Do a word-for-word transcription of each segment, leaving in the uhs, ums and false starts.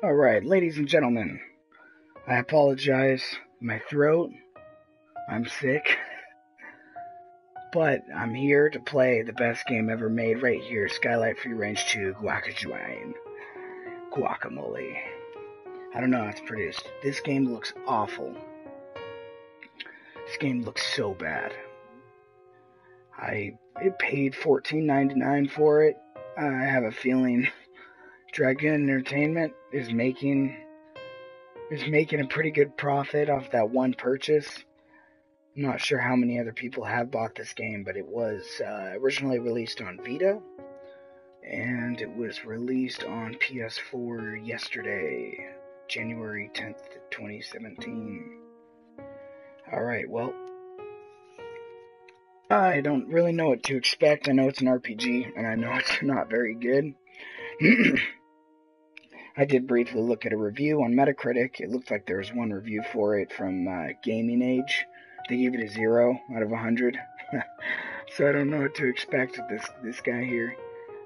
All right, ladies and gentlemen, I apologize. My throat, I'm sick, but I'm here to play the best game ever made right here, Skylight Free Range two Gachduine. Guacamole. I don't know how it's produced. This game looks awful. This game looks so bad. I it paid fourteen ninety-nine for it. I have a feeling Dragon Entertainment is making is making a pretty good profit off that one purchase. I'm not sure how many other people have bought this game, but it was uh, originally released on Vita, and it was released on P S four yesterday, January tenth, twenty seventeen. Alright, well, I don't really know what to expect. I know it's an R P G, and I know it's not very good. I did briefly look at a review on Metacritic. It looked like there was one review for it from uh, Gaming Age. They gave it a zero out of one hundred. So I don't know what to expect with this, this guy here.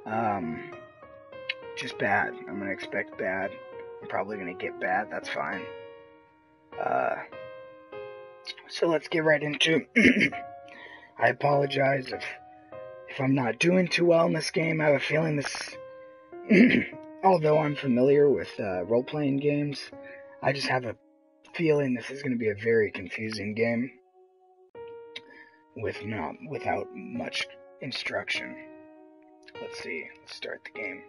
Um, just bad. I'm going to expect bad. I'm probably going to get bad. That's fine. Uh, so let's get right into it. I apologize if, if I'm not doing too well in this game. I have a feeling this... Although I'm familiar with uh, role-playing games, I just have a feeling this is going to be a very confusing game with not without much instruction. Let's see. Let's start the game.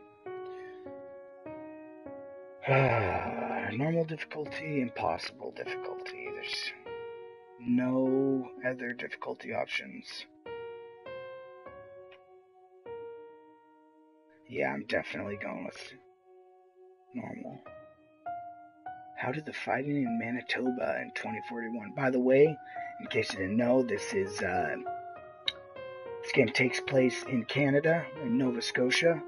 Uh, normal difficulty, impossible difficulty. There's no other difficulty options. Yeah, I'm definitely going with normal. How did the fighting in Manitoba in twenty forty-one? By the way, in case you didn't know, this is uh, this game takes place in Canada, in Nova Scotia.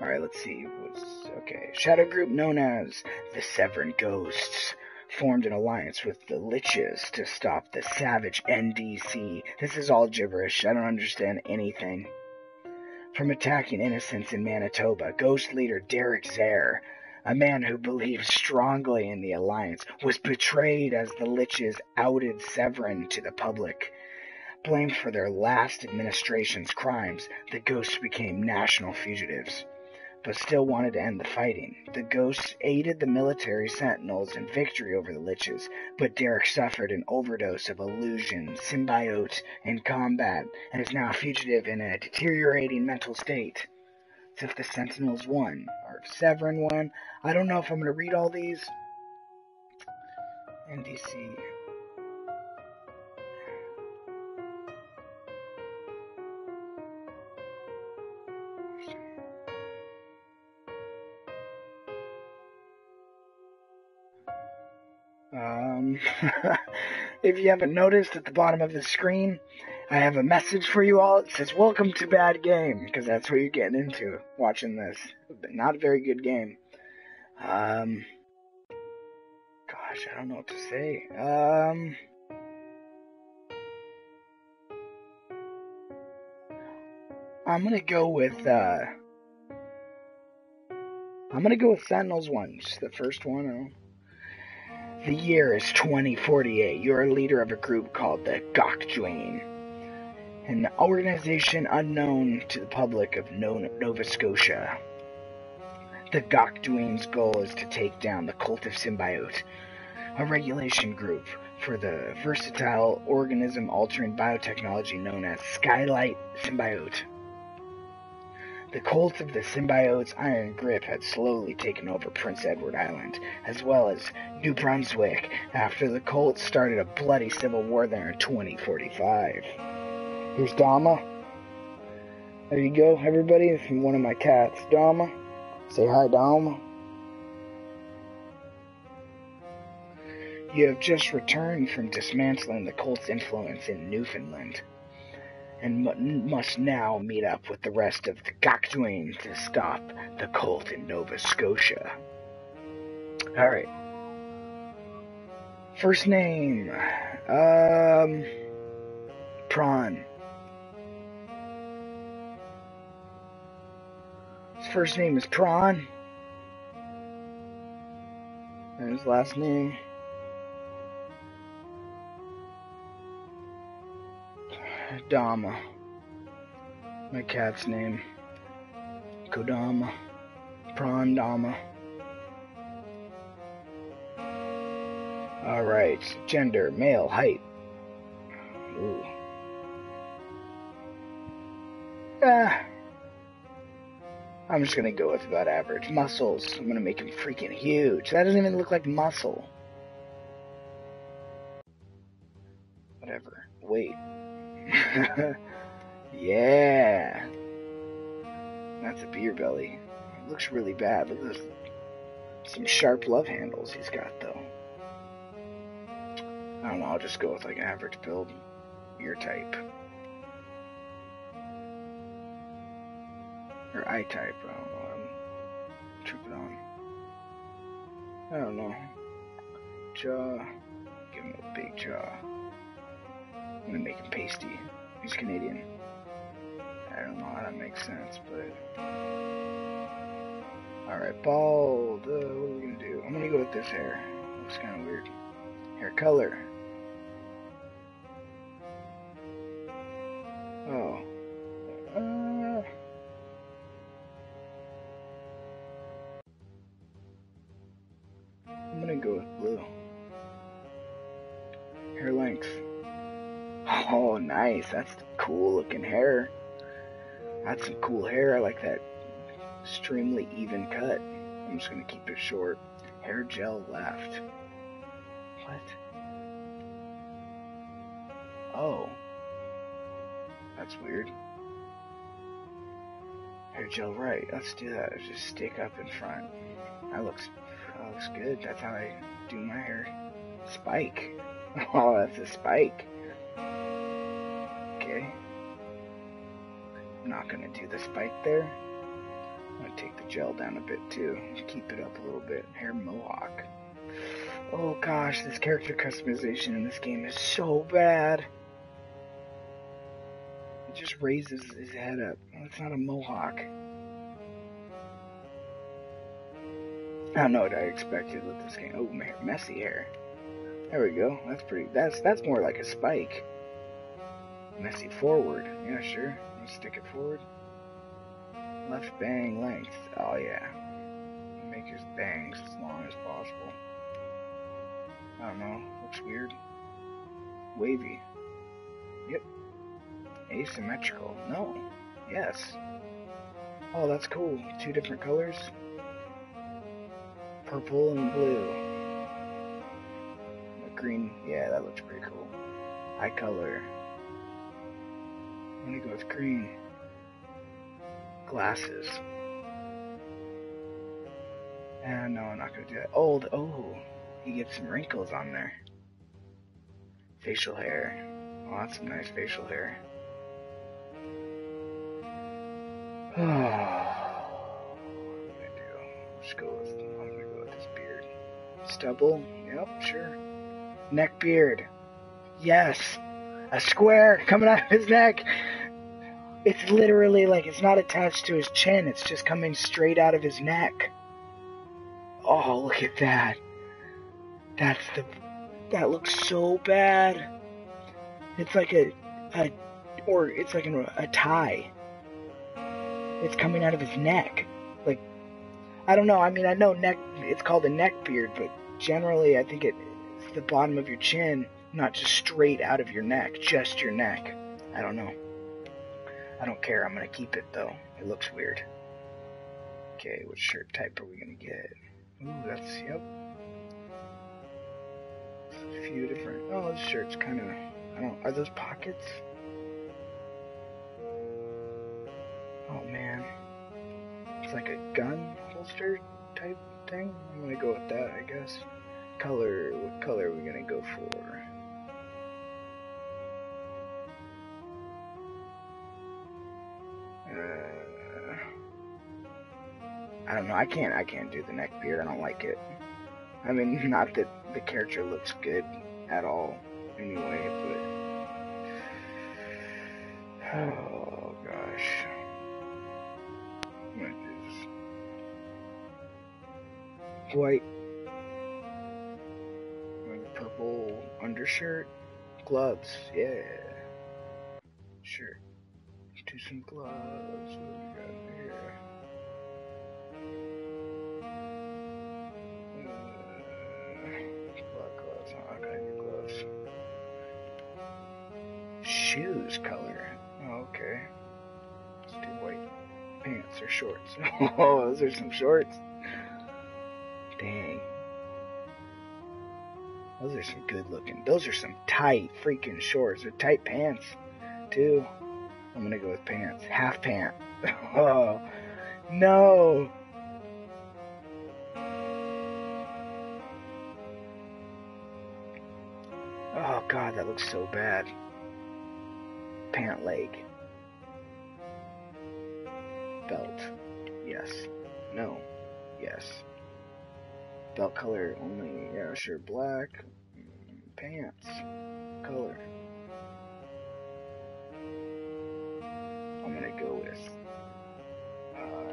All right, let's see. What's okay? Shadow group known as the Severn Ghosts formed an alliance with the Liches to stop the savage N D C. This is all gibberish. I don't understand anything. From attacking innocents in Manitoba, Ghost leader Derek Zare, a man who believed strongly in the alliance, was betrayed as the Liches outed Severin to the public. Blamed for their last administration's crimes, the Ghosts became national fugitives, but still wanted to end the fighting. The Ghosts aided the military sentinels in victory over the Liches, but Derek suffered an overdose of illusion, symbiote, and combat, and is now a fugitive in a deteriorating mental state. So if the sentinels won, or if Severin won, I don't know if I'm going to read all these. N D C. Um, if you haven't noticed, at the bottom of the screen, I have a message for you all. It says, welcome to Bad Game, because that's what you're getting into, watching this. Not a very good game. Um, gosh, I don't know what to say. Um, I'm going to go with, uh, I'm going to go with Sentinels one, just the first one. I don't know. The year is twenty forty-eight. You're a leader of a group called the Gachduine, an organization unknown to the public of Nova Scotia. The Gachduine's goal is to take down the Cult of Symbiote, a regulation group for the versatile organism-altering biotechnology known as Skylight Symbiote. The cult of the symbiote's iron grip had slowly taken over Prince Edward Island, as well as New Brunswick, after the cult started a bloody civil war there in twenty forty-five. Here's Dama. There you go, everybody. This is one of my cats, Dama. Say hi, Dama. You have just returned from dismantling the cult's influence in Newfoundland, and must now meet up with the rest of the Gachduine to stop the cult in Nova Scotia. Alright. First name. Um... Pran. His first name is Pran. his last name. Dama. My cat's name. Kodama. Pran Dama. Alright. Gender. Male. Height. Ooh. Ah. I'm just gonna go with about average. Muscles. I'm gonna make him freaking huge. That doesn't even look like muscle. Whatever. Wait. Yeah. That's a beer belly. It looks really bad. Look at those. Some sharp love handles he's got, though. I don't know. I'll just go with like an average build. Ear type. Or eye type, I don't know, I'm tripping on. I don't know. Jaw. Give him a big jaw. I'm gonna make him pasty. He's Canadian. I don't know how that makes sense, but... Alright, bald. Uh, what are we gonna do? I'm gonna go with this hair. Looks kinda weird. Hair color. Oh. Uh... I'm gonna go with blue. Hair length. Oh, nice. That's cool looking hair. That's some cool hair. I like that extremely even cut. I'm just gonna keep it short. Hair gel left. What? Oh. That's weird. Hair gel right. Let's do that. Let's just stick up in front. That looks... That looks good. That's how I do my hair. Spike. Oh, that's a spike. Okay. I'm not gonna do the spike there. I'm gonna take the gel down a bit too. Just keep it up a little bit. Hair mohawk. Oh gosh, this character customization in this game is so bad. It just raises his head up. It's not a mohawk. I don't know what I expected with this game. Oh, messy hair. There we go. That's pretty. That's that's more like a spike. Messy forward. Yeah, sure. Let's stick it forward. Left bang length. Oh yeah. Make his bangs as long as possible. I don't know. Looks weird. Wavy. Yep. Asymmetrical. No. Yes. Oh, that's cool. Two different colors. Purple and blue. The green, yeah, that looks pretty cool. Eye color. I'm gonna go with green. Glasses. And no, I'm not gonna do that. Old, oh, he gets some wrinkles on there. Facial hair. Oh, that's some nice facial hair. What am I gonna do? Let's go with, I'm gonna go with this beard. Stubble. Yep, sure. Neck beard. Yes. A square coming out of his neck. It's literally like it's not attached to his chin. It's just coming straight out of his neck. Oh, look at that. That's the... That looks so bad. It's like a... a or it's like an, a tie. It's coming out of his neck. Like, I don't know. I mean, I know neck... It's called a neck beard, but generally I think it, it's the bottom of your chin. Not just straight out of your neck, just your neck. I don't know. I don't care. I'm going to keep it, though. It looks weird. Okay, what shirt type are we going to get? Ooh, that's, yep. There's a few different... Oh, this shirt's kind of... I don't... Are those pockets? Oh, man. It's like a gun holster type thing. I'm going to go with that, I guess. Color... What color are we going to go for? Uh, I don't know. I can't. I can't do the neck beard. I don't like it. I mean, not that the character looks good at all, anyway. But oh gosh, what is white? undershirt, gloves, yeah. Sure. Let's do some gloves. What do we got here? Uh, black gloves. Huh? I got new gloves. Shoes color. Oh, okay. Let's do white pants or shorts. Oh, those are some shorts. Dang. Those are some good looking. Those are some tight freaking shorts. They're tight pants, too. I'm gonna go with pants. Half pant. Oh, no. Oh, God, that looks so bad. Pant leg. Belt. Yes. No. Yes. Belt color only, yeah, sure, black, pants, color. I'm gonna go with, uh,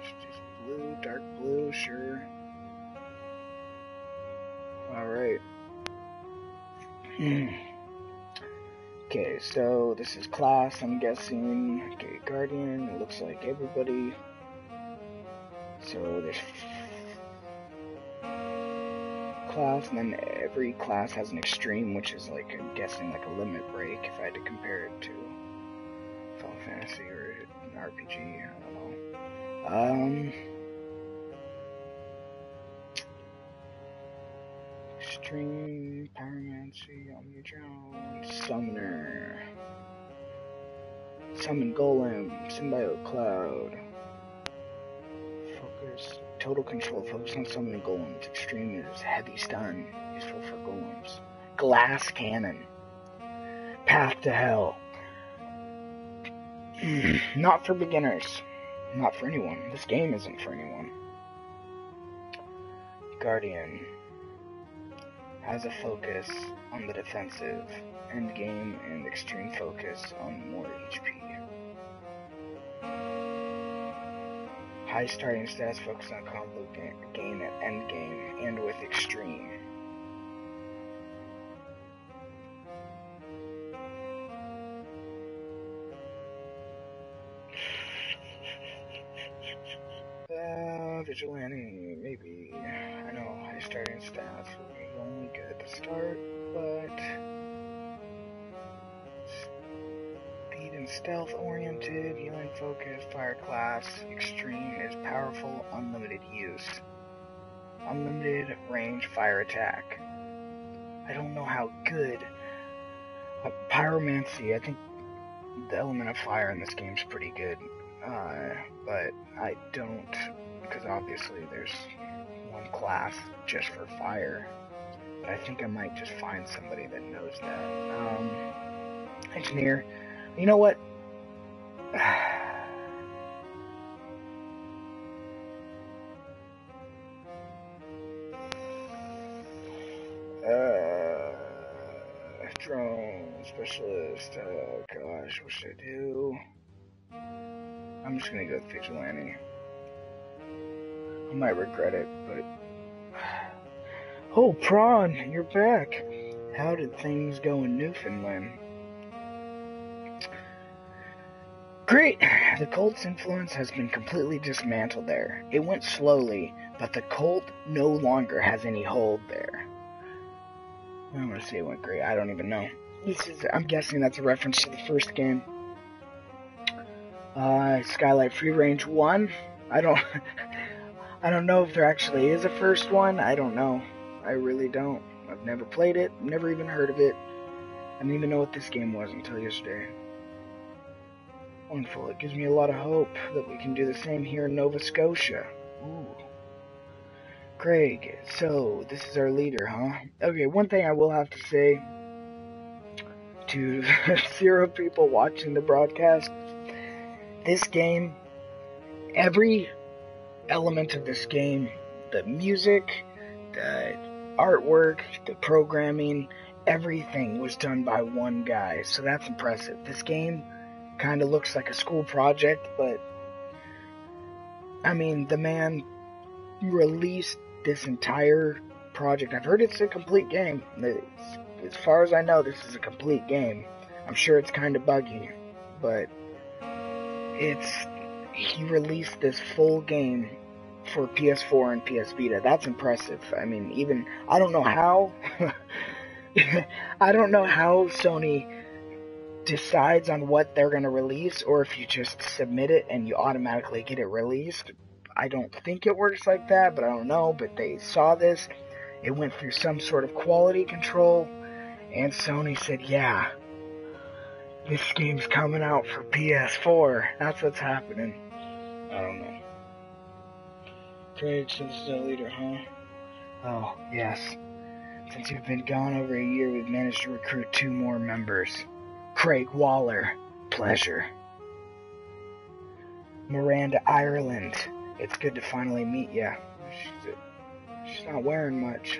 just blue, dark blue, sure. Alright. Okay, so this is class, I'm guessing. Okay, Guardian, it looks like everybody. So there's class, and then every class has an extreme, which is like, I'm guessing, like a limit break if I had to compare it to Final Fantasy or an R P G, I don't know. Um, Extreme, Pyromancy, Omnidrone, Summoner, Summon Golem, Symbiote Cloud, Focus, Total Control, Focus on Summoning Golems, Extreme is Heavy Stun, useful for Golems, Glass Cannon, Path to Hell, not for beginners, not for anyone, this game isn't for anyone. Guardian has a focus on the defensive, endgame, and extreme focus on more H P. High starting stats, focus on combo ga gain at endgame, and with extreme. Uh, vigilante, maybe. I know, high starting stats. Only good at the start, but speed and stealth oriented, healing focus, fire class, extreme is powerful, unlimited use, unlimited range fire attack. I don't know how good uh, pyromancy. I think the element of fire in this game is pretty good, uh, but I don't, because obviously there's one class just for fire. I think I might just find somebody that knows that. Um, engineer. You know what? uh, drone specialist. Oh gosh, what should I do? I'm just gonna go with vigilante. I might regret it, but. Oh, Pran, you're back. How did things go in Newfoundland? Great. The Cult's influence has been completely dismantled there. It went slowly, but the Cult no longer has any hold there. I don't want to say it went great. I don't even know. This is, I'm guessing that's a reference to the first game. Uh, Skylight Free Range one. I don't... I don't know if there actually is a first one. I don't know. I really don't. I've never played it, never even heard of it. I didn't even know what this game was until yesterday. Wonderful. It gives me a lot of hope that we can do the same here in Nova Scotia. Ooh. Craig, so this is our leader, huh? Okay, one thing I will have to say to zero people watching the broadcast. This game, every element of this game, the music, the artwork, the programming, everything was done by one guy, so that's impressive. This game kind of looks like a school project, but I mean, the man released this entire project. I've heard it's a complete game. It's, as far as I know, this is a complete game. I'm sure it's kind of buggy, but it's he released this full game for P S four and P S Vita. That's impressive. I mean, even I don't know how I don't know how Sony decides on what they're going to release, or if you just submit it and you automatically get it released. I don't think it works like that, but I don't know. But they saw this, it went through some sort of quality control, and Sony said, yeah, this game's coming out for P S four. That's what's happening. I don't know. Craig, since the leader, huh? Oh, yes. Since you've been gone over a year, we've managed to recruit two more members. Craig Waller. Pleasure. Miranda Ireland. It's good to finally meet ya. She's, she's not wearing much.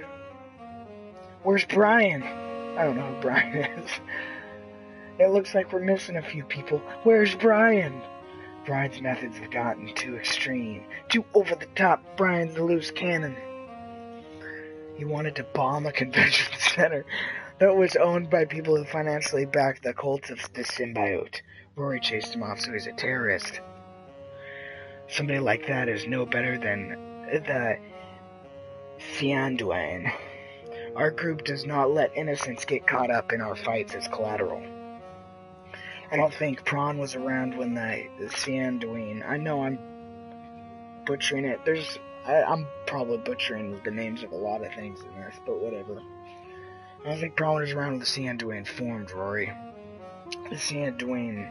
Where's Brian? I don't know who Brian is. It looks like we're missing a few people. Where's Brian? Brian's methods have gotten too extreme. Too over the top. Brian's a loose cannon. He wanted to bomb a convention center that was owned by people who financially backed the cult of the symbiote. Rory chased him off, so he's a terrorist. Somebody like that is no better than the Sìanduine. Our group does not let innocents get caught up in our fights as collateral. I don't think Pran was around when the, the Sìanduine... I know I'm butchering it. There's... I, I'm probably butchering the names of a lot of things in this, but whatever. I don't think Pran was around when the Sìanduine formed, Rory. The Sìanduine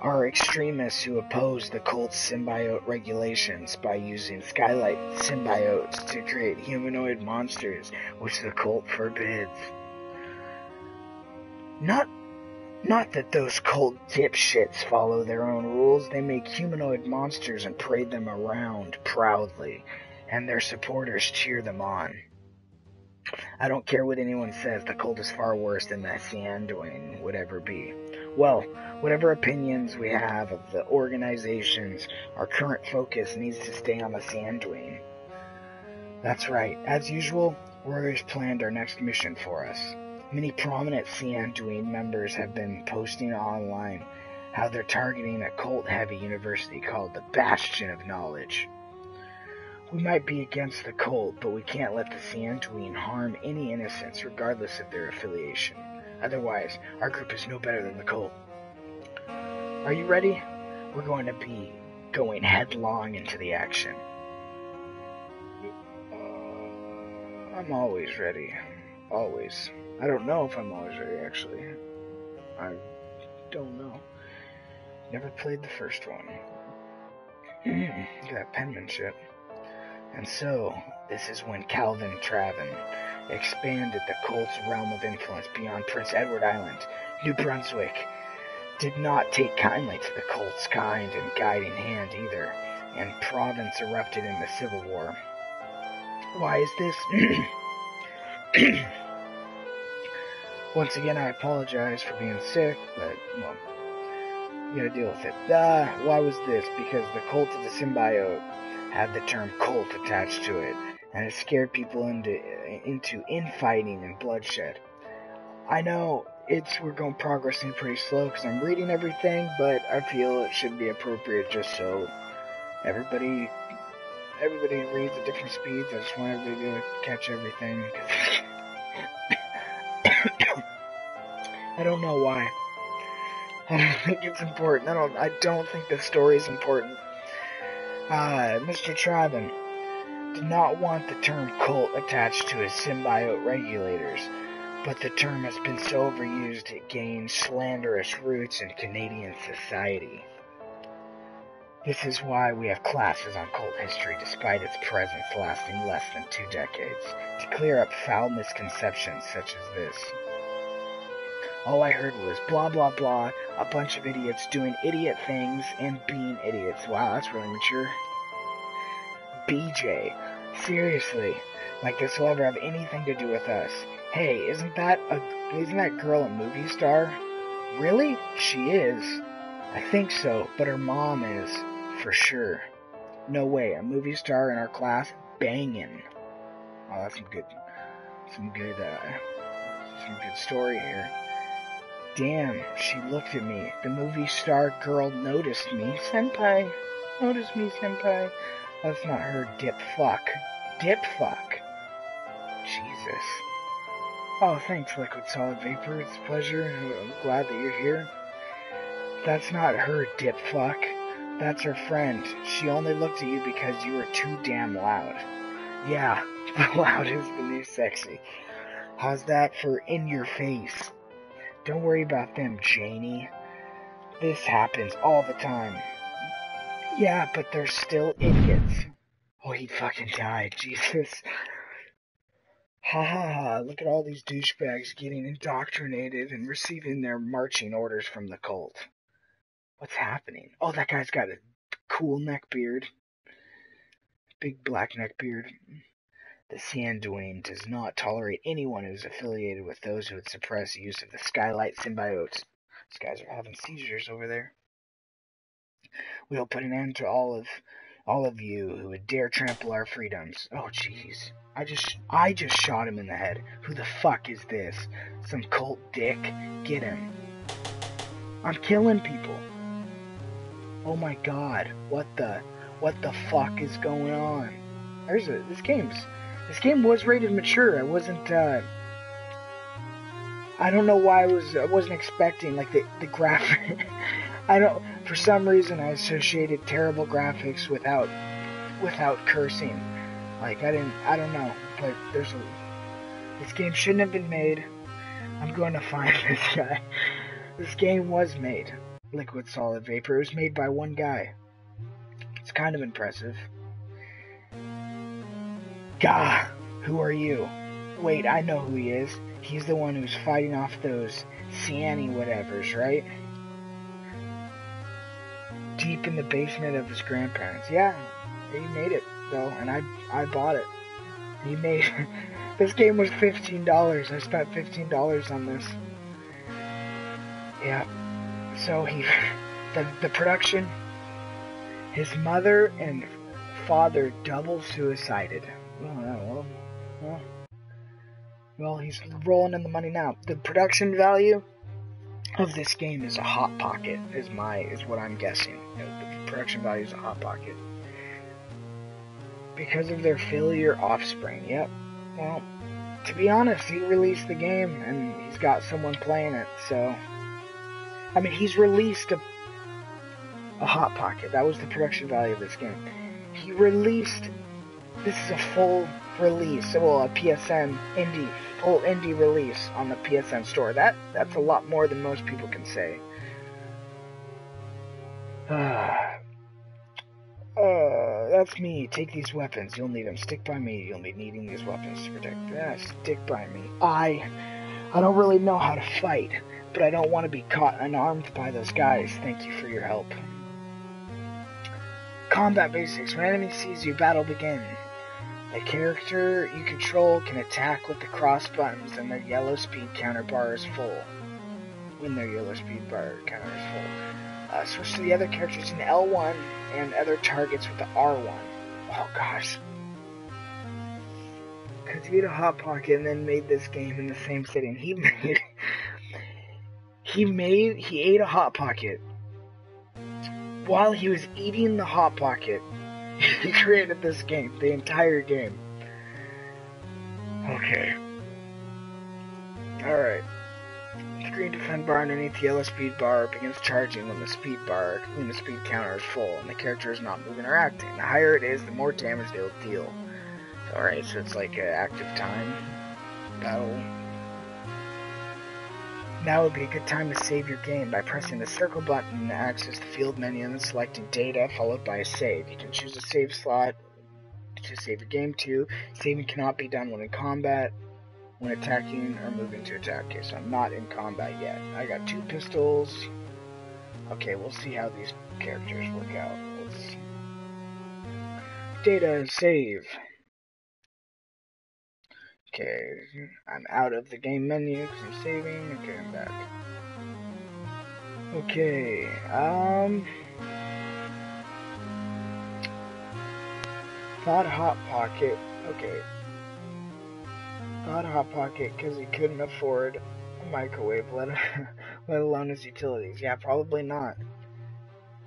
are extremists who oppose the cult symbiote regulations by using Skylight Symbiotes to create humanoid monsters, which the cult forbids. Not, not that those cult dipshits follow their own rules. They make humanoid monsters and parade them around proudly, and their supporters cheer them on. I don't care what anyone says, the cult is far worse than the Sìanduine would ever be. Well, whatever opinions we have of the organizations, our current focus needs to stay on the Sìanduine. That's right. As usual, Rory's planned our next mission for us. Many prominent Sìanduine members have been posting online how they're targeting a cult-heavy university called the Bastion of Knowledge. We might be against the cult, but we can't let the Sìanduine harm any innocents, regardless of their affiliation. Otherwise, our group is no better than the cult. Are you ready? We're going to be going headlong into the action. Uh, I'm always ready. Always. I don't know if I'm always ready, actually. I don't know. Never played the first one. Look at that penmanship. And so, this is when Calvin Travin expanded the cult's realm of influence beyond Prince Edward Island. New Brunswick did not take kindly to the cult's kind and guiding hand either, and province erupted in the Civil War. Why is this? Once again, I apologize for being sick, but, well, you gotta deal with it. Uh, why was this? Because the cult of the symbiote had the term cult attached to it, and it scared people into into infighting and bloodshed. I know it's we're going progressing pretty slow because I'm reading everything, but I feel it should be appropriate just so everybody everybody reads at different speeds. I just want everybody to catch everything. I don't know why. I don't think it's important. I don't. I don't think the story is important. Uh, Mister Travin did not want the term cult attached to his symbiote regulators, but the term has been so overused it gained slanderous roots in Canadian society. This is why we have classes on cult history, despite its presence lasting less than two decades, to clear up foul misconceptions such as this. All I heard was blah, blah, blah, a bunch of idiots doing idiot things and being idiots. Wow, that's really mature. B J, seriously, like this will ever have anything to do with us. Hey, isn't that a, isn't that girl a movie star? Really? She is. I think so, but her mom is, for sure. No way, a movie star in our class, banging. Oh, that's some good, some good, uh, some good story here. Damn, she looked at me. The movie star girl noticed me. Senpai, notice me, senpai. That's not her, dip fuck. Dip fuck. Jesus. Oh, thanks, Liquid Solid Vapor. It's a pleasure. I'm glad that you're here. That's not her, dipfuck. That's her friend. She only looked at you because you were too damn loud. Yeah, loud is the new sexy. How's that for in your face? Don't worry about them, Janie. This happens all the time. Yeah, but they're still idiots. Oh, he fucking died. Jesus. Ha ha ha, look at all these douchebags getting indoctrinated and receiving their marching orders from the cult. What's happening? Oh, that guy's got a cool neck beard. Big black neck beard. The Sìanduine does not tolerate anyone who is affiliated with those who would suppress the use of the Skylight Symbiote. These guys are having seizures over there. We'll put an end to all of... all of you who would dare trample our freedoms. Oh, jeez. I just I just shot him in the head. Who the fuck is this? Some cult dick? Get him. I'm killing people. Oh my god. What the... What the fuck is going on? There's a... This game's... This game was rated mature. I wasn't, uh... I don't know why I was... I wasn't expecting, like, the, the graphic... I don't... For some reason, I associated terrible graphics without, without cursing. Like, I didn't, I don't know, but there's a, this game shouldn't have been made. I'm going to find this guy. This game was made. Liquid Solid Vapor. It was made by one guy. It's kind of impressive. Gah! Who are you? Wait, I know who he is. He's the one who's fighting off those Sìanduine whatevers, right? Deep in the basement of his grandparents. Yeah, he made it, though, and I I bought it. He made This game was fifteen dollars. I spent fifteen dollars on this. Yeah. So he... The, the production... His mother and father double-suicided. Oh, yeah, well, well... Well, he's rolling in the money now. The production value of this game is a hot pocket, is my is what I'm guessing. The production value is a hot pocket because of their failure offspring. Yep. Well, to be honest, he released the game and he's got someone playing it. So, I mean, he's released a a hot pocket. That was the production value of this game. He released. This is a full release. Well, a P S N indie. Whole indie release on the P S N store. That that's a lot more than most people can say. Uh, uh, that's me. Take these weapons. You'll need them. Stick by me. You'll be needing these weapons to protect. Ah, stick by me. I, I don't really know how to fight, but I don't want to be caught unarmed by those guys. Thank you for your help. Combat basics. When enemy sees you, battle begins. The character you control can attack with the cross buttons and their yellow speed counter bar is full. When their yellow speed bar counter is full. Uh, switch to the other characters in L one and other targets with the R one. Oh gosh. Because he had a hot pocket and then made this game in the same sitting. He made... he made... He ate a hot pocket. While he was eating the hot pocket... He created this game, the entire game. Okay. Alright. The green defend bar underneath the yellow speed bar begins charging when the speed bar, when the speed counter is full and the character is not moving or acting. The higher it is, the more damage they will deal. Alright, so it's like an active time battle. Now would be a good time to save your game by pressing the circle button to access the field menu and selecting data followed by a save. You can choose a save slot to save your game to. Saving cannot be done when in combat, when attacking, or moving to attack. Okay, so I'm not in combat yet. I got two pistols. Okay, we'll see how these characters work out. Let's... Data and save. Okay, I'm out of the game menu because I'm saving. Okay, I'm back. Okay, um... Not Hot Pocket. Okay. Not Hot Pocket because he couldn't afford a microwave, let, let alone his utilities. Yeah, probably not.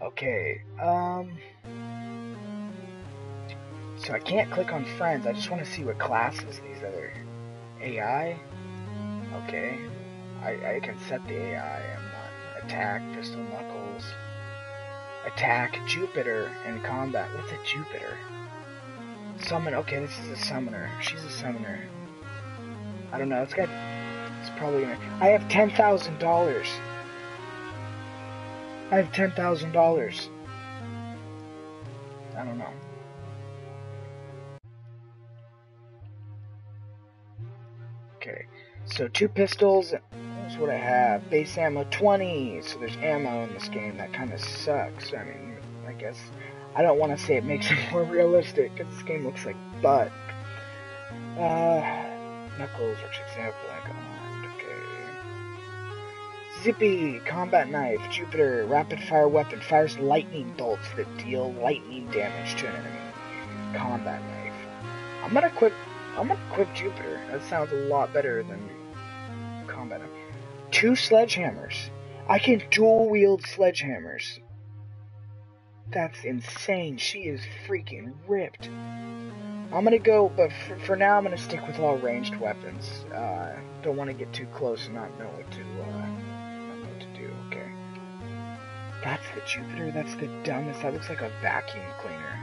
Okay. Um. So I can't click on friends. I just want to see what classes these other A I. Okay. I, I can set the A I. I'm not attack, pistol, knuckles. Attack, Jupiter, and combat. What's a Jupiter? Summon. Okay, this is a summoner. She's a summoner. I don't know. It's got. It's probably gonna. I have ten thousand dollars. I have ten thousand dollars. I don't know. Okay, so two pistols, that's what I have. Base ammo twenty, so there's ammo in this game. That kind of sucks. I mean, I guess, I don't want to say it makes it more realistic, because this game looks like butt. Uh, Knuckles, which example I got, okay. Zippy, combat knife, Jupiter, rapid fire weapon, fires lightning bolts that deal lightning damage to an enemy. Combat knife. I'm gonna quit. I'm gonna equip Jupiter. That sounds a lot better than combat. Two sledgehammers. I can dual wield sledgehammers. That's insane. She is freaking ripped. I'm gonna go, but for, for now, I'm gonna stick with all ranged weapons. Uh, don't want to get too close and not know what to, uh, not know what to do. Okay. That's the Jupiter. That's the dumbest. That looks like a vacuum cleaner.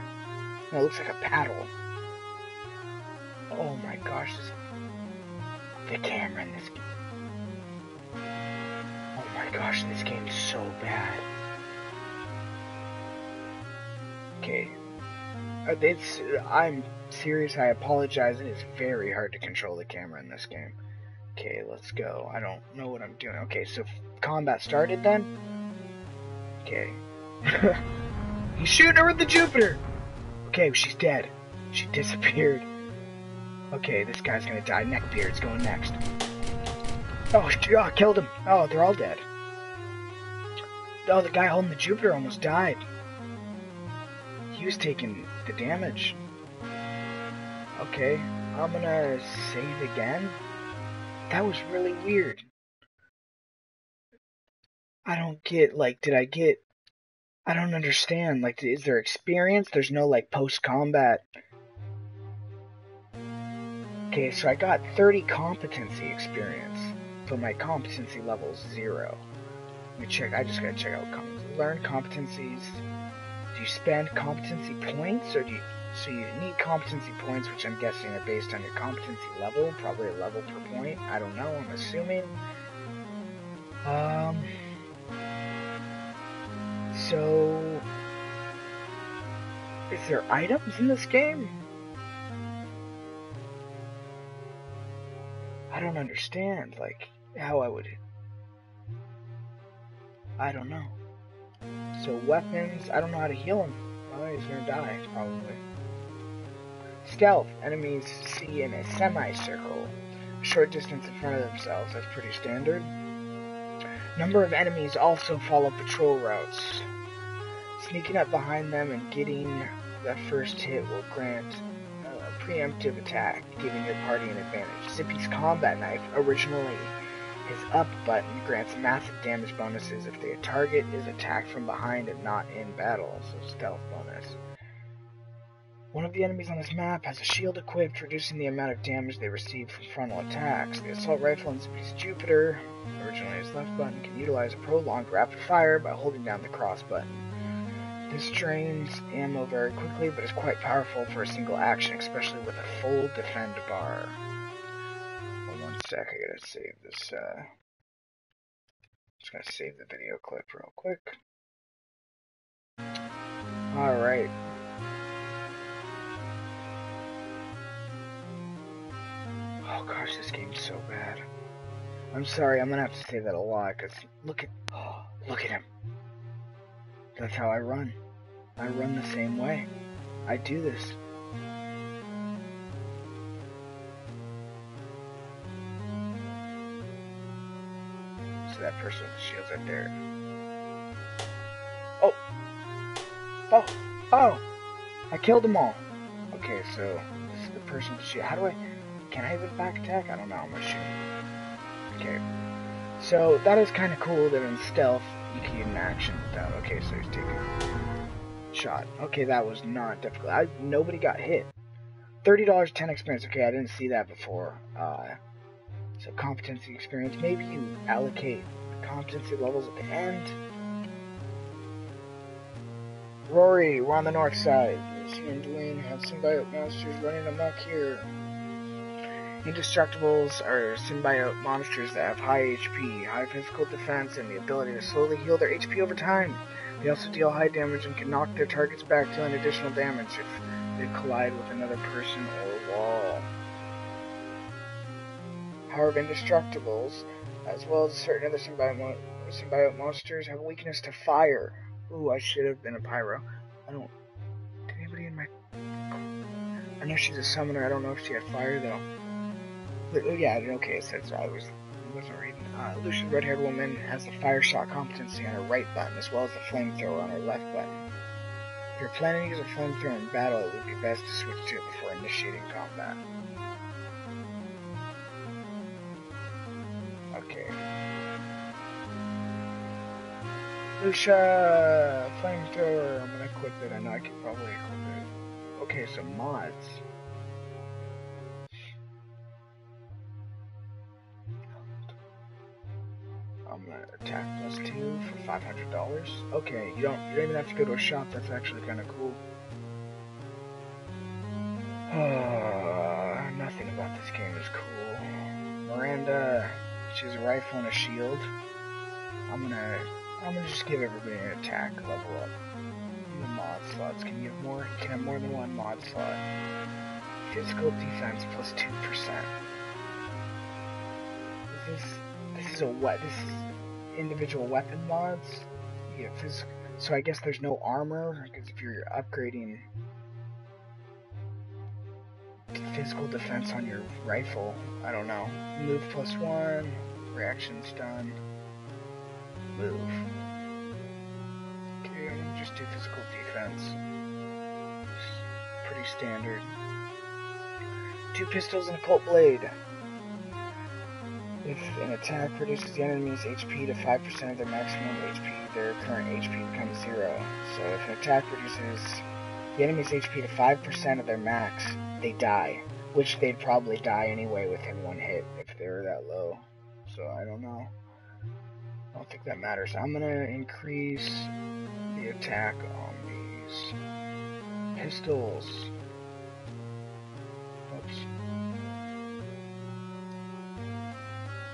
That looks like a paddle. Oh my gosh, this, the camera in this game. Oh my gosh, this game is so bad. Okay. It's, I'm serious, I apologize. It is very hard to control the camera in this game. Okay, let's go. I don't know what I'm doing. Okay, so combat started then? Okay. He's shooting her with the Jupiter! Okay, she's dead. She disappeared. Okay, this guy's gonna die. Neckbeard's going next. Oh, oh, killed him. Oh, they're all dead. Oh, the guy holding the Jupiter almost died. He was taking the damage. Okay, I'm gonna save again. That was really weird. I don't get, like, did I get... I don't understand. Like, is there experience? There's no, like, post-combat... Okay, so I got thirty competency experience, so my competency level's zero. Let me check, I just gotta check out competencies. Learn competencies. Do you spend competency points, or do you, so you need competency points, which I'm guessing are based on your competency level, probably a level per point, I don't know, I'm assuming. Um, so, is there items in this game? I don't understand, like, how I would... I don't know. So, weapons, I don't know how to heal him. Oh, he's gonna die, probably. Stealth, enemies see in a semicircle. A short distance in front of themselves, that's pretty standard. Number of enemies also follow patrol routes. Sneaking up behind them and getting that first hit will grant... preemptive attack, giving your party an advantage. Zippy's combat knife, originally his up button, grants massive damage bonuses if the target is attacked from behind and not in battle, so stealth bonus. One of the enemies on this map has a shield equipped, reducing the amount of damage they receive from frontal attacks. The assault rifle in Zippy's Jupiter, originally his left button, can utilize a prolonged rapid fire by holding down the cross button. This drains ammo very quickly, but is quite powerful for a single action, especially with a full defend bar. Hold on one sec, I gotta save this, uh... just gonna save the video clip real quick. Alright. Oh gosh, this game's so bad. I'm sorry, I'm gonna have to say that a lot, because look at... Oh, look at him. That's how I run. I run the same way. I do this. So that person with the shield's right there. Oh! Oh! Oh! I killed them all. Okay. Okay, so this is the person to shoot. How do I... Can I even back attack? I don't know. I'm going to shoot. Okay. So that is kind of cool that in stealth you can get an action with that. Okay, so he's taking a shot. Okay, that was not difficult. I, nobody got hit. thirty dollars, ten experience. Okay, I didn't see that before. Uh, so competency experience. Maybe you allocate competency levels at the end. Rory, we're on the north side. Sìanduine have symbiote monsters running amok here. Indestructibles are symbiote monsters that have high H P, high physical defense, and the ability to slowly heal their H P over time. They also deal high damage and can knock their targets back, dealing additional damage if they collide with another person or wall. Power of indestructibles, as well as certain other symbiote, mo symbiote monsters, have a weakness to fire. Ooh, I should have been a pyro. I don't... Did anybody in my... I know she's a summoner, I don't know if she had fire, though. Oh yeah, okay, so I was, wasn't reading. Uh, Lucian, red-haired woman, has the fire shot competency on her right button, as well as the flamethrower on her left button. If you're planning to use a flamethrower in battle, it would be best to switch to it before initiating combat. Okay. Lucia, flamethrower, I'm gonna equip it, I know I can probably equip it. Okay, so mods. I'm gonna attack plus two for five hundred dollars. Okay, you don't you don't even have to go to a shop. That's actually kind of cool. Uh, nothing about this game is cool. Miranda, she has a rifle and a shield. I'm gonna I'm gonna just give everybody an attack level up. The mod slots can you have more? Can have more than one mod slot? Physical defense plus two percent. This is. This is a what? This is individual weapon mods. Yeah, physical. So I guess there's no armor because if you're upgrading physical defense on your rifle, I don't know. Move plus one, reaction stun, move. Okay, I'm gonna just do physical defense. It's pretty standard. Two pistols and a Colt blade. If an attack reduces the enemy's H P to five percent of their maximum H P, their current H P becomes zero. So if an attack reduces the enemy's H P to five percent of their max, they die. Which they'd probably die anyway within one hit if they were that low. So I don't know. I don't think that matters. I'm going to increase the attack on these pistols. Oops.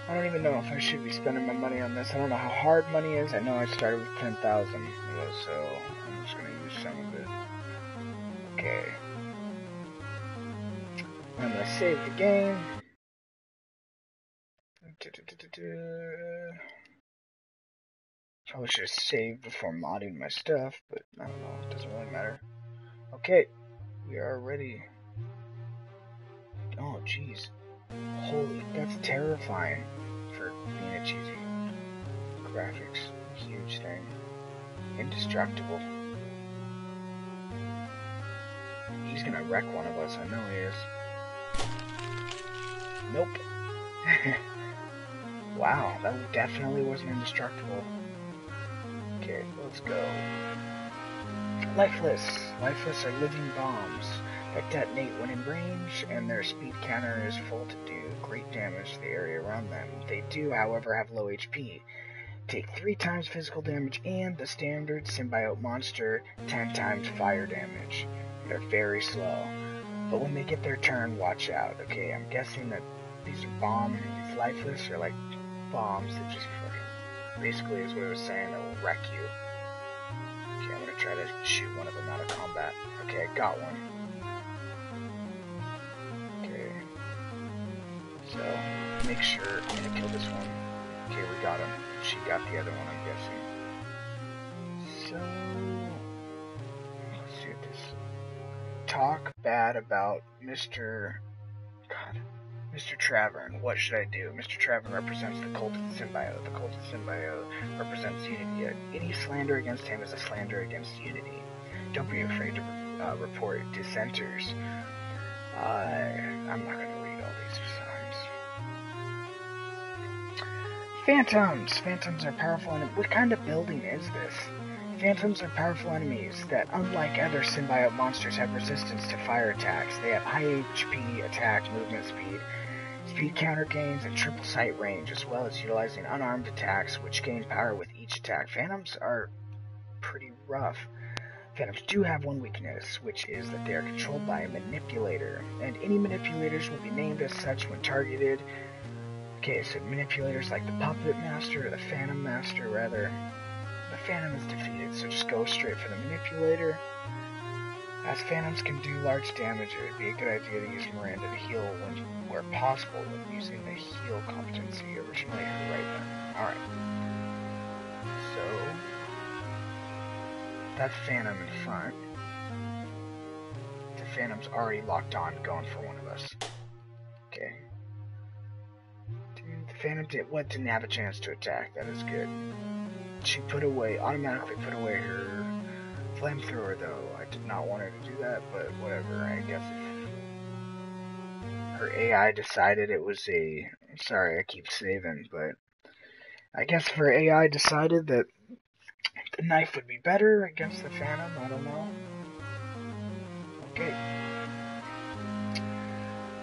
I don't even know if I should be spending my money on this. I don't know how hard money is. I know I started with ten thousand, so I'm just going to use some of it. Okay. I'm going to save the game. Probably should have saved before modding my stuff, but I don't know. It doesn't really matter. Okay. We are ready. Oh, jeez. Holy, that's terrifying for being a cheesy graphics, huge thing. Indestructible. He's gonna wreck one of us, I know he is. Nope. Wow, that definitely wasn't indestructible. Okay, let's go. Lifeless. Lifeless are living bombs that detonate when in range, and their speed counter is full to do great damage to the area around them. They do, however, have low H P. Take three times physical damage and the standard symbiote monster ten times fire damage. They're very slow, but when they get their turn, watch out. Okay, I'm guessing that these are bombs. These lifeless are like bombs that just fucking basically is what I was saying that will wreck you. Okay, I'm gonna try to shoot one of them out of combat. Okay, I got one. So, make sure I'm gonna kill this one. Okay, we got him. She got the other one, I'm guessing. So, let's see this. Talk bad about Mister God, Mister Travern. What should I do? Mister Travern represents the cult of the symbiote. The cult of the symbiote represents unity. Any slander against him is a slander against unity. Don't be afraid to uh, report dissenters. I, I'm not going to read all these signs. Phantoms! Phantoms are powerful enemies. What kind of building is this? Phantoms are powerful enemies that, unlike other symbiote monsters, have resistance to fire attacks. They have high H P, attack, movement speed, speed counter gains, and triple sight range, as well as utilizing unarmed attacks, which gain power with each attack. Phantoms are pretty rough. Phantoms do have one weakness, which is that they are controlled by a manipulator, and any manipulators will be named as such when targeted. Okay, so manipulators like the Puppet Master, or the Phantom Master, rather. The Phantom is defeated, so just go straight for the manipulator. As Phantoms can do large damage, it would be a good idea to use Miranda to heal when, where possible, when using the heal competency originally her right there. Alright. So that's Phantom in front. The Phantom's already locked on, going for one of us. Okay. Dude, the Phantom did what didn't have a chance to attack, that is good. She put away, automatically put away her flamethrower though. I did not want her to do that, but whatever. I guess if her A I decided it was a, I'm sorry I keep saving, but I guess if her A I decided that the knife would be better against the Phantom, I don't know. Okay.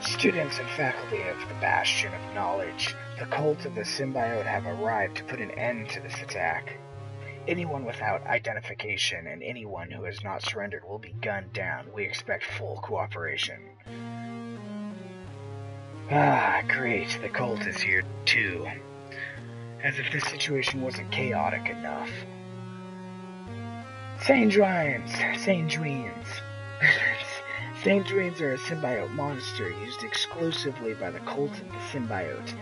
Students and faculty of the Bastion of Knowledge, the cult of the symbiote, have arrived to put an end to this attack. Anyone without identification and anyone who has not surrendered will be gunned down. We expect full cooperation. Ah, great. The cult is here, too. As if this situation wasn't chaotic enough. Saint Druins! Saint Druins! Saint Druins are a symbiote monster used exclusively by the cult of the symbiote.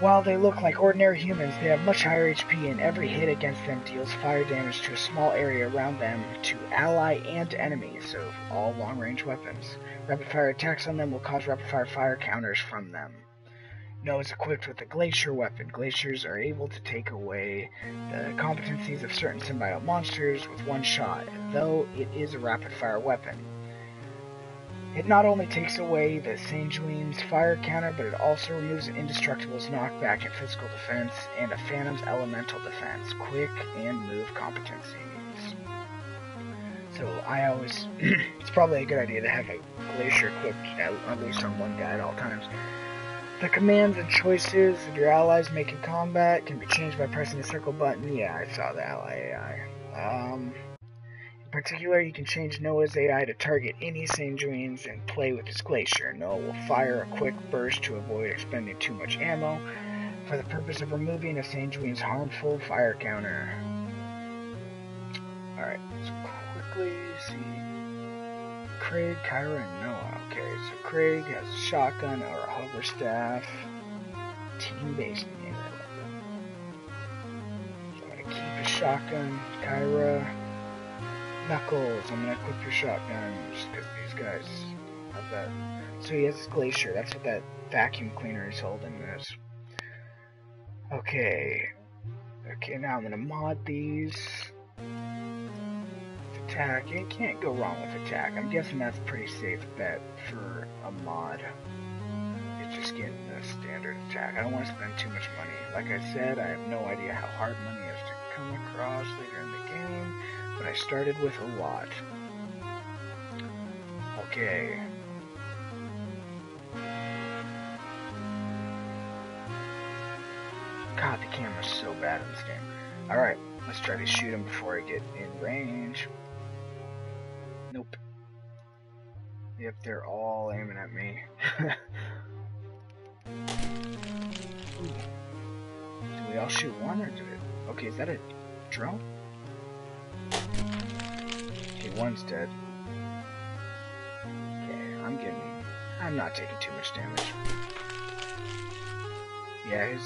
While they look like ordinary humans, they have much higher H P, and every hit against them deals fire damage to a small area around them to ally and enemy, so all long-range weapons. Rapid-fire attacks on them will cause rapid-fire fire counters from them. Noah is equipped with a glacier weapon. Glaciers are able to take away the competencies of certain symbiote monsters with one shot, though it is a rapid-fire weapon. It not only takes away the Sìanduine's fire counter, but it also removes an indestructible's knockback and physical defense, and a Phantom's elemental defense, quick and move competencies. So I always, it's probably a good idea to have a glacier equipped at, at least on one guy at all times. The commands and choices of your allies making combat can be changed by pressing the circle button. Yeah, I saw the ally A I. Um, in particular, you can change Noah's A I to target any Sìanduines and play with his glacier. Noah will fire a quick burst to avoid expending too much ammo for the purpose of removing a Sìanduine's harmful fire counter. Alright, let's quickly see. Craig, Kyra, and Noah. Okay, so Craig has a shotgun or a hover staff. Team-based melee weapon. So I'm gonna keep a shotgun. Kyra, Knuckles. I'm gonna equip your shotgun just because these guys have that. So he has his glacier. That's what that vacuum cleaner he's holding is. Okay. Okay, now I'm gonna mod these. Attack. You can't go wrong with attack. I'm guessing that's a pretty safe bet for a mod. It's just getting the standard attack. I don't want to spend too much money. Like I said, I have no idea how hard money is to come across later in the game, but I started with a lot. Okay. God, the camera's so bad in this game. Alright, let's try to shoot him before I get in range. Nope. Yep, they're all aiming at me. Did we all shoot one or did it? Okay, is that a drone? Okay, one's dead. Okay, I'm getting... I'm not taking too much damage. Yeah, his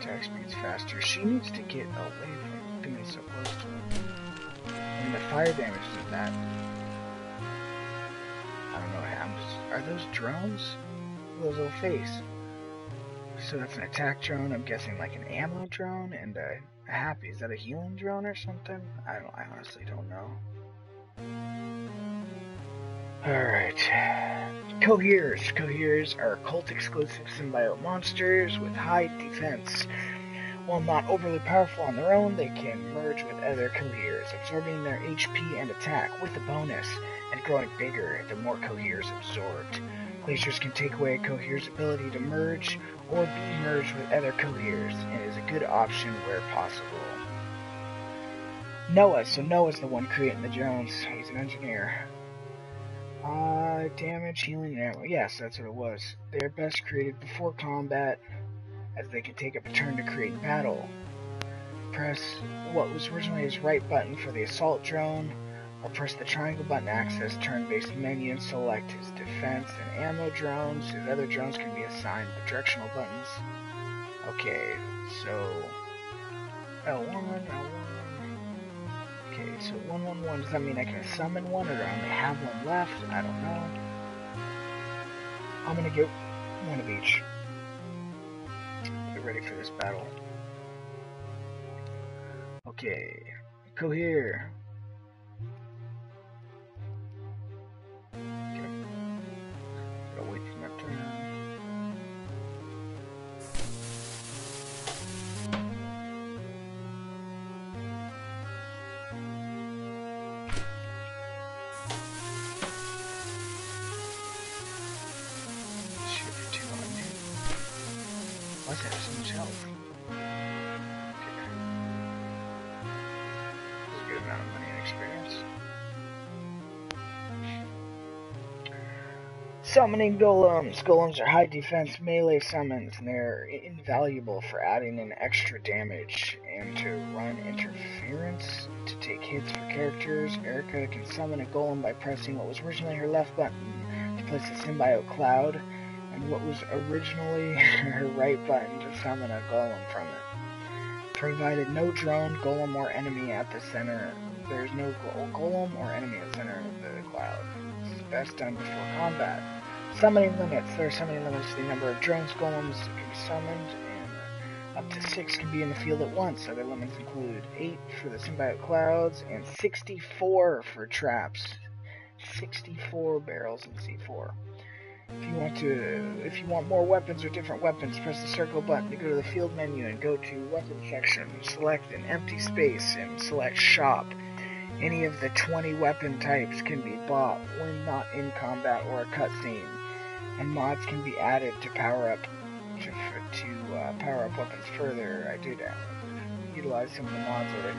attack speed's faster. She needs to get away from being so close to him. And the fire damage is that. I don't know what happens. Are those drones? Those little face. So that's an attack drone. I'm guessing like an ammo drone and a happy. Is that a healing drone or something? I don't. I honestly don't know. Alright. Coheres. Coheres are cult-exclusive symbiote monsters with high defense. While not overly powerful on their own, they can merge with other coheres, absorbing their H P and attack with a bonus, and growing bigger the more coheres absorbed. Glaciers can take away a cohere's ability to merge or be merged with other coheres, and is a good option where possible. Noah. So Noah's the one creating the drones. He's an engineer. Uh, damage, healing, and ammo. Yes, that's what it was. They're best created before combat, as they can take up a turn to create battle. Press what was originally his right button for the assault drone, or press the triangle button to access turn-based menu and select his defense and ammo drones. His other drones can be assigned the directional buttons. Okay, so L one, L one. Okay, so one one one, does that mean I can summon one, or do I only have one left? I don't know. I'm gonna get one of each. Get ready for this battle. Okay, go here. Okay. Gotta wait for my turn. Summoning golems. Golems are high defense melee summons, and they're invaluable for adding in extra damage and to run interference, to take hits for characters. Erica can summon a golem by pressing what was originally her left button to place a symbiote cloud, and what was originally her right button to summon a golem from it. Provided no drone, golem, or enemy at the center. There's no golem or enemy at the center of the cloud. It's best done before combat. Summoning limits. There are summoning limits to the number of drones, golems that can be summoned, and up to six can be in the field at once. Other limits include eight for the symbiote clouds, and sixty-four for traps. sixty-four barrels in C four. If you want to, if you want more weapons or different weapons, press the circle button to go to the field menu and go to weapon section. Select an empty space and select shop. Any of the twenty weapon types can be bought when not in combat or a cutscene, and mods can be added to power up to, to uh, power up weapons further. I did utilize some of the mods already.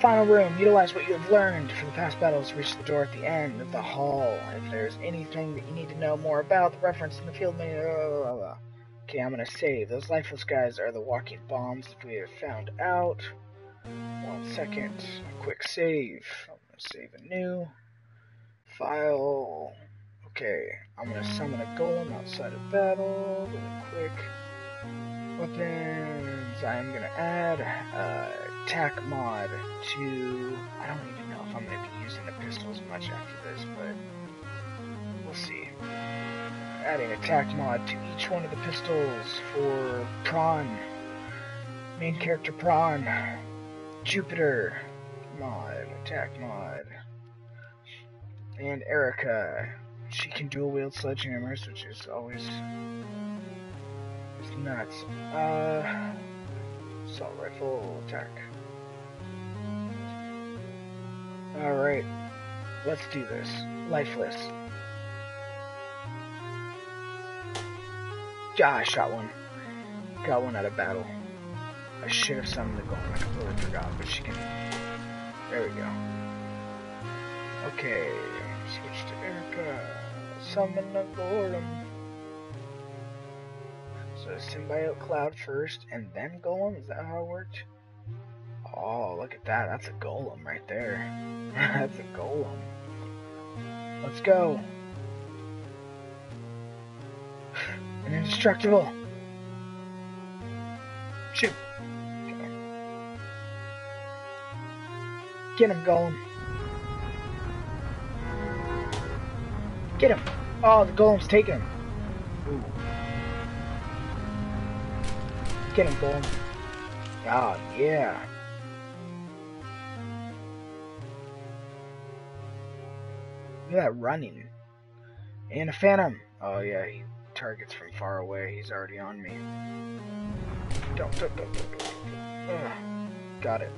Final room. Utilize what you have learned from the past battles. Reach the door at the end of the hall. If there's anything that you need to know more about, the reference in the field menu. Blah, blah, blah, blah. Okay, I'm gonna save. Those lifeless guys are the walking bombs that we have found out. One second, a quick save. I'm gonna save a new file. Okay, I'm gonna summon a golem outside of battle. Really quick. Weapons. I'm gonna add uh, attack mod to. I don't even know if I'm gonna be using the pistols much after this, but we'll see. Adding attack mod to each one of the pistols for Pran. Main character Pran. Jupiter mod, attack mod, and Erica. She can dual wield sledgehammers, which is always it's nuts. Uh, assault rifle attack. All right, let's do this. Lifeless. Ah, I shot one. Got one out of battle. I should have summoned the golem, I completely forgot, but she can... There we go. Okay, switch to Erica. Summon the golem. So symbiote cloud first, and then golem? Is that how it worked? Oh, look at that. That's a golem right there. That's a golem. Let's go. An indestructible. Shoot. Get him, golem. Get him. Oh, the golem's taking him. Ooh. Get him, golem. Oh, yeah. Look at that running. And a phantom. Oh yeah, he targets from far away. He's already on me. Don't, don't, don't, don't, don't. Ugh. Got it.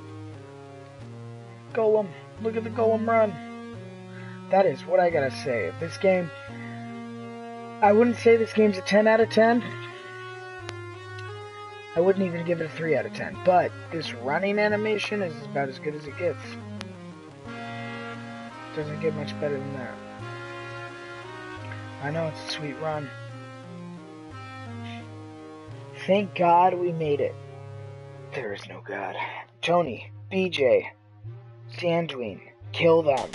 Golem. Look at the golem run. That is what I gotta say. This game, I wouldn't say this game's a ten out of ten. I wouldn't even give it a three out of ten. But this running animation is about as good as it gets. Doesn't get much better than that. I know it's a sweet run. Thank God we made it. There is no God. Tony, B J, Sìanduine, kill them.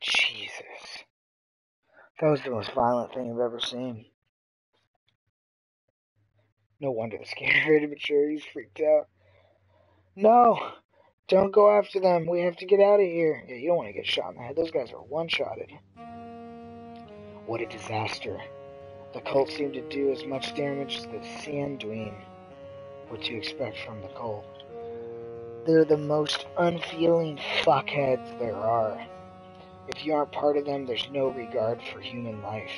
Jesus. That was the most violent thing I've ever seen. No wonder this game's rated mature. He's freaked out. No! Don't go after them. We have to get out of here. Yeah, you don't want to get shot in the head. Those guys are one-shotted. What a disaster. The cult seemed to do as much damage as the Sìanduine. What do you expect from the cult? They're the most unfeeling fuckheads there are. If you aren't part of them, there's no regard for human life.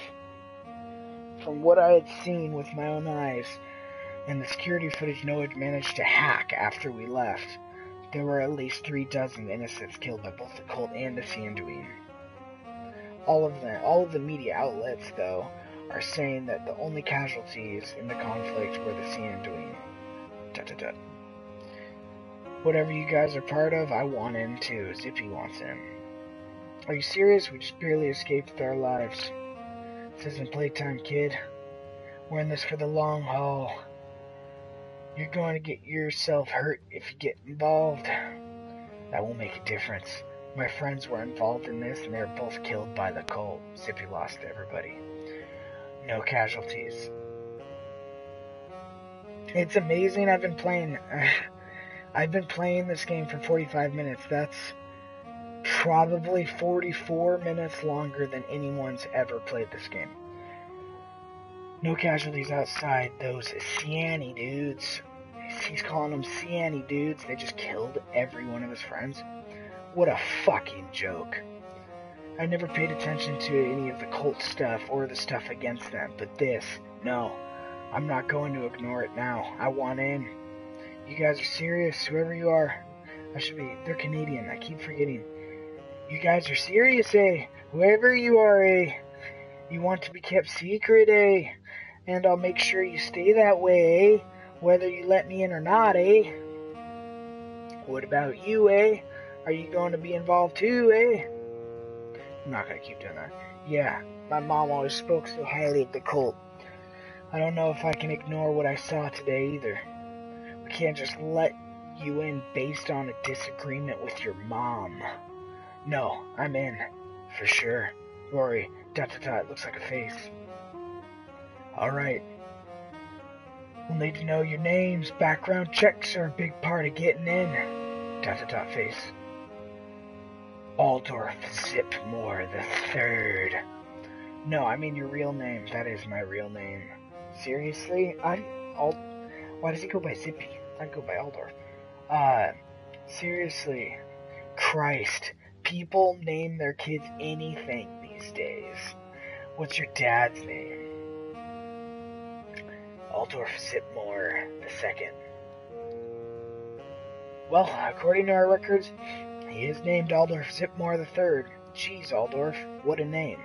From what I had seen with my own eyes, and the security footage Noah had managed to hack after we left, there were at least three dozen innocents killed by both the cult and the Sìanduine. All of the, all of the media outlets, though, are saying that the only casualties in the conflict were the Sìanduine. Dut, dut, dut. Whatever you guys are part of, I want in too. Zippy wants in. Are you serious? We just barely escaped with our lives. This isn't playtime, kid. We're in this for the long haul. You're going to get yourself hurt if you get involved. That won't make a difference. My friends were involved in this and they were both killed by the cult. Zippy lost everybody. No casualties. It's amazing. I've been playing I've been playing this game for forty-five minutes. That's probably forty-four minutes longer than anyone's ever played this game. No casualties outside those Sìanduine dudes. He's calling them Sìanduine dudes. They just killed every one of his friends. What a fucking joke. I never paid attention to any of the cult stuff or the stuff against them, but this, no. I'm not going to ignore it now. I want in. You guys are serious, whoever you are. I should be, they're Canadian, I keep forgetting. You guys are serious, eh? Whoever you are, eh? You want to be kept secret, eh? And I'll make sure you stay that way, eh? Whether you let me in or not, eh? What about you, eh? Are you going to be involved too, eh? I'm not going to keep doing that. Yeah, my mom always spoke so highly of the cult. I don't know if I can ignore what I saw today either. We can't just let you in based on a disagreement with your mom. No, I'm in. For sure. Rory, dot dot dot, looks like a face. Alright. We'll need to know your names. Background checks are a big part of getting in. Dot dot dot face. Aldorf Zipmore the third. No, I mean your real name. That is my real name. Seriously? I... Ald... Why does he go by Zippy? I go by Aldorf. Uh, seriously. Christ. People name their kids anything these days. What's your dad's name? Aldorf Zipmore the second. Well, according to our records, he is named Aldorf Zipmore the third. Jeez, Aldorf, what a name.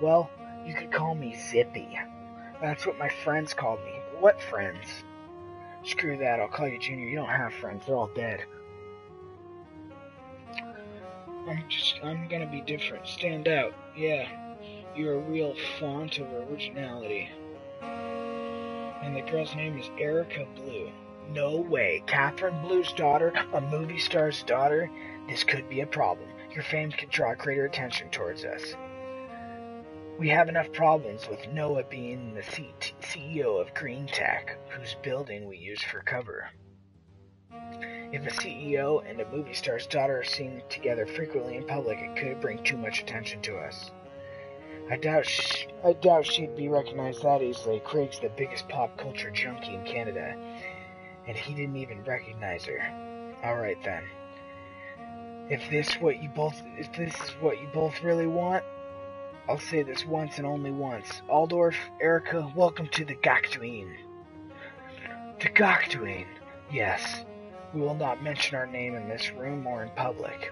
Well, you could call me Zippy. That's what my friends called me. What friends? Screw that, I'll call you Junior. You don't have friends, they're all dead. I'm just, I'm gonna be different. Stand out. Yeah, you're a real font of originality. And the girl's name is Erica Blue. No way. Catherine Blue's daughter, a movie star's daughter? This could be a problem. Your fame could draw greater attention towards us. We have enough problems with Noah being the C E O of Green Tech, whose building we use for cover. If a C E O and a movie star's daughter are seen together frequently in public, it could bring too much attention to us. I doubt sh I doubt she'd be recognized that easily. Craig's the biggest pop culture junkie in Canada, and he didn't even recognize her. Alright then. If this what you both if this is what you both really want, I'll say this once and only once. Aldorf, Erica, welcome to the Gachduine. The Gachduine, yes. We will not mention our name in this room or in public.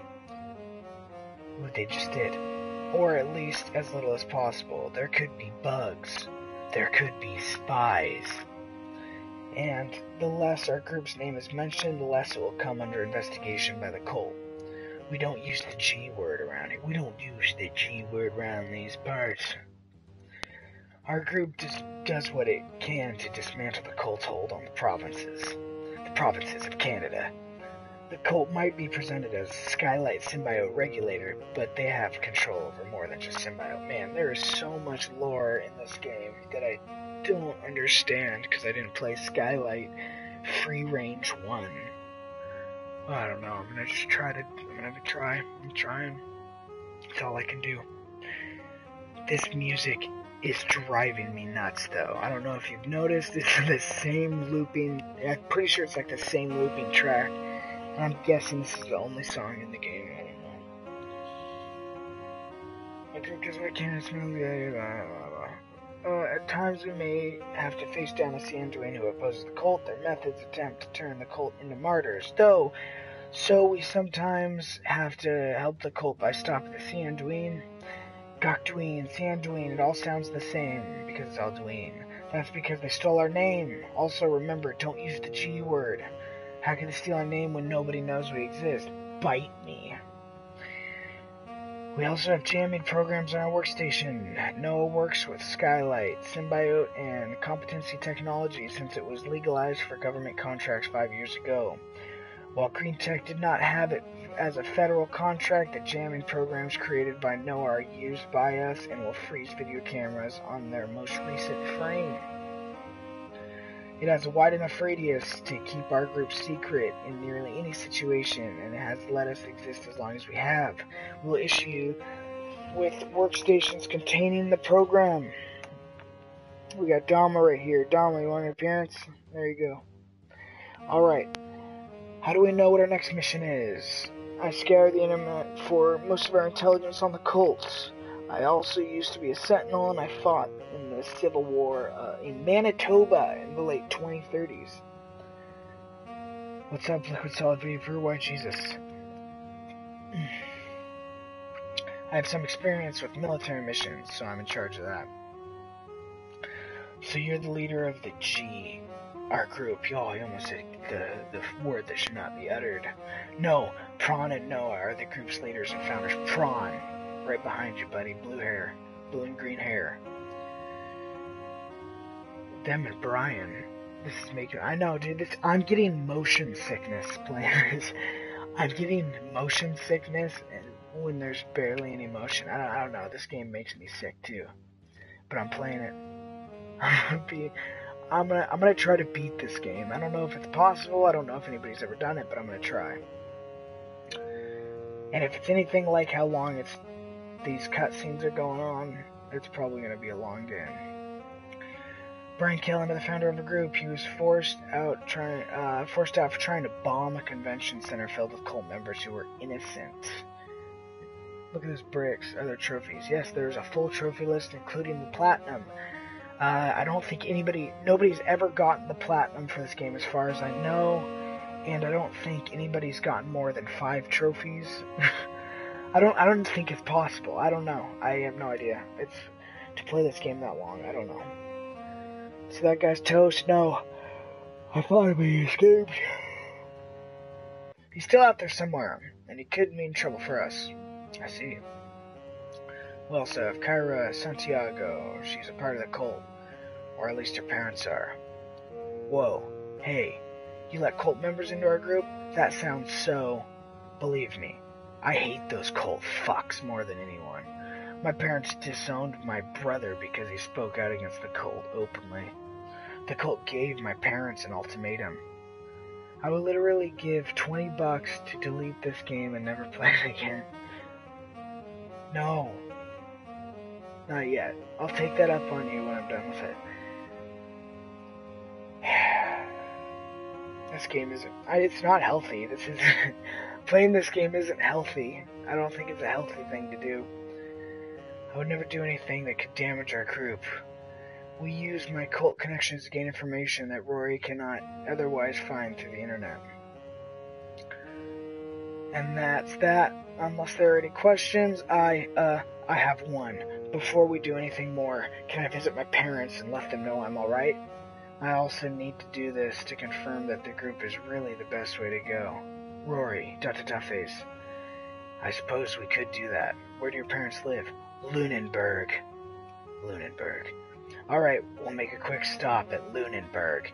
What they just did. Or at least as little as possible. There could be bugs. There could be spies. And the less our group's name is mentioned, the less it will come under investigation by the cult. We don't use the G word around here. We don't use the G word around these parts. Our group just does what it can to dismantle the cult's hold on the provinces. The provinces of Canada. The cult might be presented as Skylight Symbiote Regulator, but they have control over more than just symbiote. Man, there is so much lore in this game that I don't understand because I didn't play Skylight Free Range one. Well, I don't know. I'm gonna just try to. I'm gonna try. I'm trying. That's all I can do. This music is driving me nuts, though. I don't know if you've noticed. It's the same looping. I'm pretty sure it's like the same looping track. I'm guessing this is the only song in the game. I don't know. I think because I can't smooth it. Uh, at times we may have to face down a Sìanduine who opposes the cult. Their methods attempt to turn the cult into martyrs, though. So we sometimes have to help the cult by stopping the Sìanduine. Gachduine, Sìanduine, it all sounds the same because it's Aldouine. That's because they stole our name. Also remember, don't use the G word. How can they steal our name when nobody knows we exist? Bite me. We also have jamming programs on our workstation. Noah works with Skylight, Symbiote, and Competency Technology since it was legalized for government contracts five years ago. While Green Tech did not have it as a federal contract, the jamming programs created by Noah are used by us and will freeze video cameras on their most recent frame. It has a wide enough radius to keep our group secret in nearly any situation, and it has let us exist as long as we have. We'll issue with workstations containing the program. We got Dama right here. Dama, you want your appearance? There you go. Alright. How do we know what our next mission is? I scour the internet for most of our intelligence on the cults. I also used to be a sentinel, and I fought in the Civil War uh, in Manitoba in the late twenty thirties. What's up, Liquid Solid Vapor? Why, Jesus. I have some experience with military missions, so I'm in charge of that. So you're the leader of the G, our group. Y'all, you almost said the, the word that should not be uttered. No, Pran and Noah are the group's leaders and founders. Pran, right behind you, buddy. Blue hair. Blue and green hair. Them and Brian. This is making... I know, dude. This, I'm getting motion sickness, players. I'm getting motion sickness and when there's barely any motion. I don't, I don't know. This game makes me sick, too. But I'm playing it. I'm gonna be... I'm gonna, I'm gonna try to beat this game. I don't know if it's possible. I don't know if anybody's ever done it, but I'm gonna try. And if it's anything like how long it's... these cutscenes are going on, it's probably gonna be a long game. Brian Killen, the founder of the group, he was forced out trying, uh, forced out for trying to bomb a convention center filled with cult members who were innocent. Look at those bricks. Other trophies. Yes, there's a full trophy list, including the platinum. Uh, I don't think anybody, nobody's ever gotten the platinum for this game, as far as I know, and I don't think anybody's gotten more than five trophies. I don't, I don't think it's possible. I don't know. I have no idea. It's to play this game that long. I don't know. So that guy's toast. No, I thought he escaped. He's still out there somewhere, and he could mean trouble for us. I see. We also have Kyra Santiago. She's a part of the cult, or at least her parents are. Whoa, hey, you let cult members into our group? That sounds so... Believe me, I hate those cult fucks more than anyone. My parents disowned my brother because he spoke out against the cult openly. The cult gave my parents an ultimatum. I would literally give twenty bucks to delete this game and never play it again. No. Not yet. I'll take that up on you when I'm done with it. This game isn't... I, it's not healthy. This is... playing this game isn't healthy. I don't think it's a healthy thing to do. I would never do anything that could damage our group. We use my cult connections to gain information that Rory cannot otherwise find through the internet. And that's that. Unless there are any questions, I, uh, I have one. Before we do anything more, can I visit my parents and let them know I'm alright? I also need to do this to confirm that the group is really the best way to go. Rory, dot dot dot face. I suppose we could do that. Where do your parents live? Lunenburg. Lunenburg. Alright, we'll make a quick stop at Lunenburg.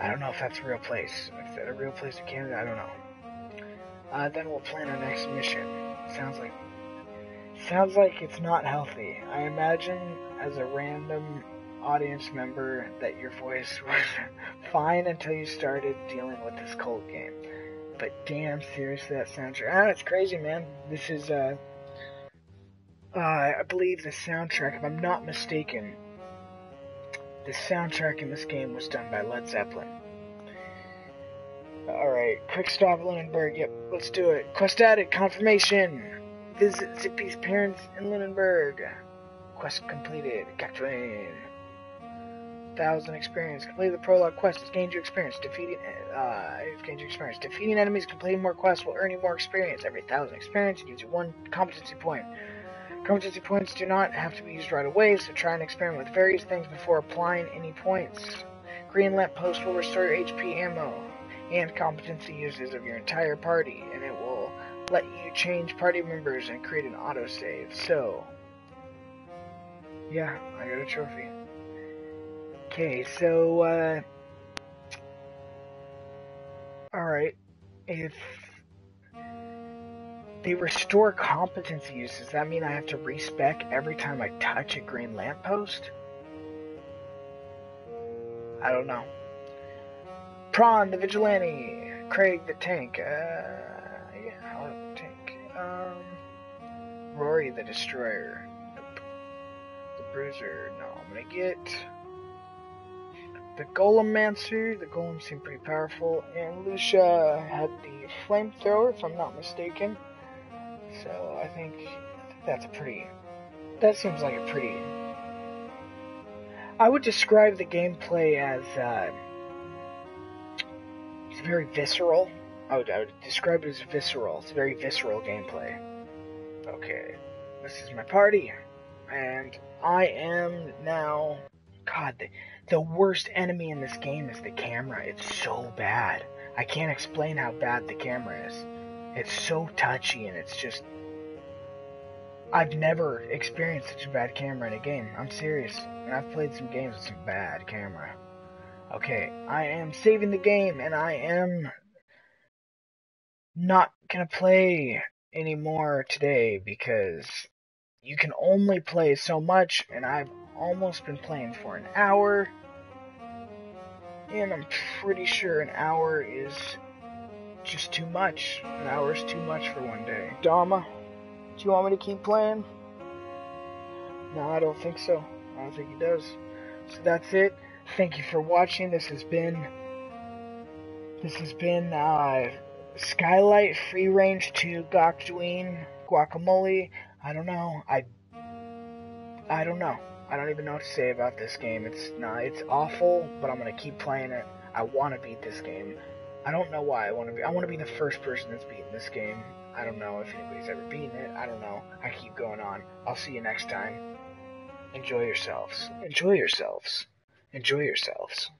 I don't know if that's a real place. Is that a real place in Canada? I don't know. Uh, then we'll plan our next mission. Sounds like... Sounds like it's not healthy. I imagine, as a random audience member, that your voice was fine until you started dealing with this cult game. But damn, seriously, that soundtrack... Ah, it's crazy, man. This is, uh... Uh, I believe the soundtrack, if I'm not mistaken... The soundtrack in this game was done by Led Zeppelin. Alright, quick stop at Lunenburg. Yep, let's do it. Quest added, confirmation! Visit Zippy's parents in Lunenburg. Quest completed. Gachduine. one thousand experience. Complete the prologue quest. It's gained you experience. Defeating, uh, it's gained you experience. Defeating enemies, completing more quests will earn you more experience. Every one thousand experience gives you one competency point. Competency points do not have to be used right away, so try and experiment with various things before applying any points. Green lamp post will restore your H P, ammo, and competency uses of your entire party, and it will let you change party members and create an autosave. So, yeah, I got a trophy. Okay, so, uh, alright, if... They restore competency use. Does that mean I have to respec every time I touch a green lamppost? I don't know. Pran, the vigilante. Craig, the tank. Uh, yeah, I love the tank. Um, Rory, the destroyer. Nope. The bruiser. No, I'm gonna get the golemancer. The golems seem pretty powerful. And Lucia had the flamethrower, if I'm not mistaken. So I think, I think that's a pretty, that seems like a pretty, I would describe the gameplay as, uh, it's very visceral. I would, I would describe it as visceral. It's very visceral gameplay. Okay, this is my party, and I am now, God, the, the worst enemy in this game is the camera. It's so bad. I can't explain how bad the camera is. It's so touchy, and it's just... I've never experienced such a bad camera in a game. I'm serious. And I've played some games with some bad camera. Okay, I am saving the game, and I am not gonna play anymore today, because you can only play so much, and I've almost been playing for an hour. And I'm pretty sure an hour is... just too much. An hour is too much for one day. Dama, do you want me to keep playing? No, I don't think so. I don't think he does. So that's it. Thank you for watching. This has been... This has been, uh... Skylight, Free Range two, Gachduine, Guacamole. I don't know. I... I don't know. I don't even know what to say about this game. It's not... It's awful, but I'm gonna keep playing it. I want to beat this game. I don't know why I want to be. I want to be the first person that's beaten this game. I don't know if anybody's ever beaten it. I don't know. I keep going on. I'll see you next time. Enjoy yourselves. Enjoy yourselves. Enjoy yourselves.